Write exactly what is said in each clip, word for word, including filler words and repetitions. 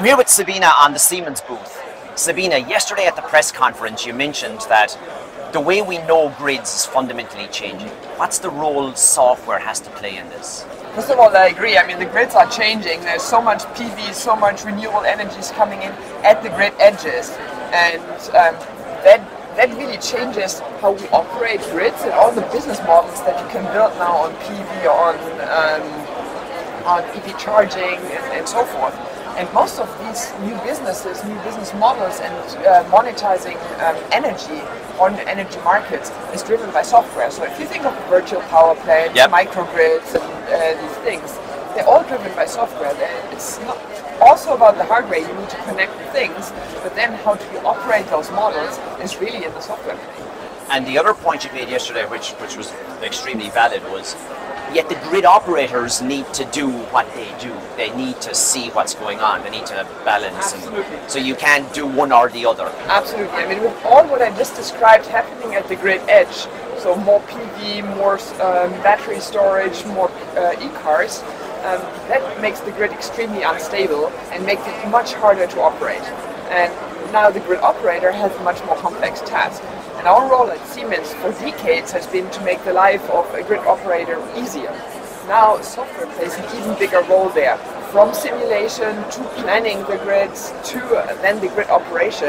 I'm here with Sabine on the Siemens booth. Sabine, yesterday at the press conference you mentioned that the way we know grids is fundamentally changing. What's the role software has to play in this? First of all, I agree. I mean, the grids are changing. There's so much P V, so much renewable energies coming in at the grid edges, and um, that that really changes how we operate grids and all the business models that you can build now on P V, on um, on E V charging, and, and so forth. And most of these new businesses, new business models and uh, monetizing um, energy on the energy markets is driven by software. So if you think of virtual power plants, yep. microgrids and uh, these things, they're all driven by software. It's not also about the hardware, you need to connect the things, but then how do you operate those models is really in the software. And the other point you made yesterday, which, which was extremely valid, was yet the grid operators need to do what they do. They need to see what's going on. They need to balance. Absolutely. And so you can't do one or the other. Absolutely. I mean, with all what I just described happening at the grid edge, so more P V, more um, battery storage, more uh, e-cars, um, that makes the grid extremely unstable and makes it much harder to operate. And now the grid operator has a much more complex task. And our role at Siemens for decades has been to make the life of a grid operator easier. Now software plays an even bigger role there, from simulation to planning the grids to then the grid operation.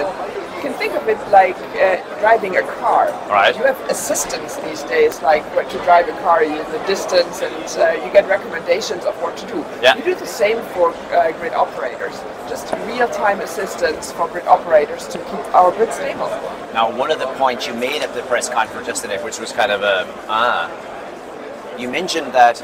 You can think of it like uh, driving a car. Right. You have assistants these days, like what to drive a car in the distance, and uh, you get recommendations of what to do. Yeah. You do the same for uh, grid operators. Just real-time assistance for grid operators to keep our grid stable. Now, one of the points you made at the press conference yesterday, which was kind of a ah, you mentioned that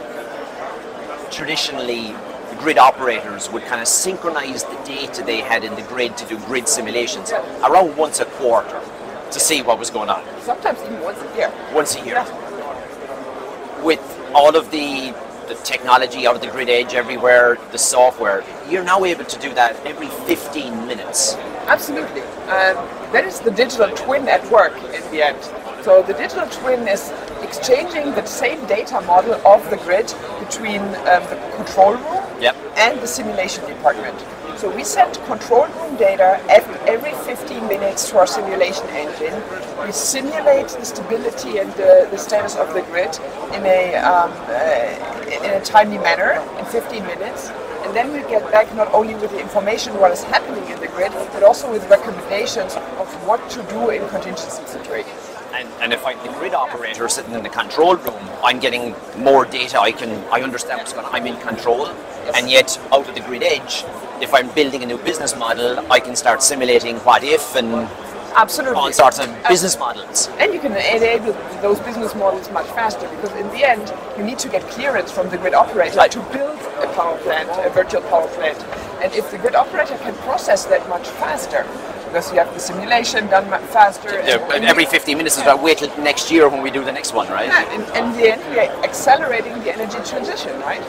traditionally grid operators would kind of synchronize the data they had in the grid to do grid simulations yeah. around once a quarter to see what was going on. Sometimes even once a year. Once a year. Yeah. With all of the, the technology out of the grid edge everywhere, the software, you're now able to do that every fifteen minutes. Absolutely. Um, that is the digital twin at work in the end. So the digital twin is exchanging the same data model of the grid between um, the control room yep. and the simulation department. So we send control room data every fifteen minutes to our simulation engine. We simulate the stability and the, the status of the grid in a, um, uh, in a timely manner in fifteen minutes. And then we get back not only with the information what is happening in the grid, but also with recommendations of what to do in contingency situations. And, and if I'm the grid operator sitting in the control room, I'm getting more data, I can, I understand what's going on, I'm in control. Yes. And yet, out of the grid edge, if I'm building a new business model, I can start simulating what if and Absolutely. all sorts of business uh, models. And you can enable those business models much faster, because in the end, you need to get clearance from the grid operator right. to build a power plant, a virtual power plant. And if the grid operator can process that much faster, because you have the simulation done faster. Yeah, and every fifteen minutes is about wait till next year when we do the next one, right? Yeah, and, and in the end, we are accelerating the energy transition, right?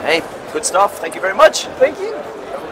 Hey, good stuff. Thank you very much. Thank you.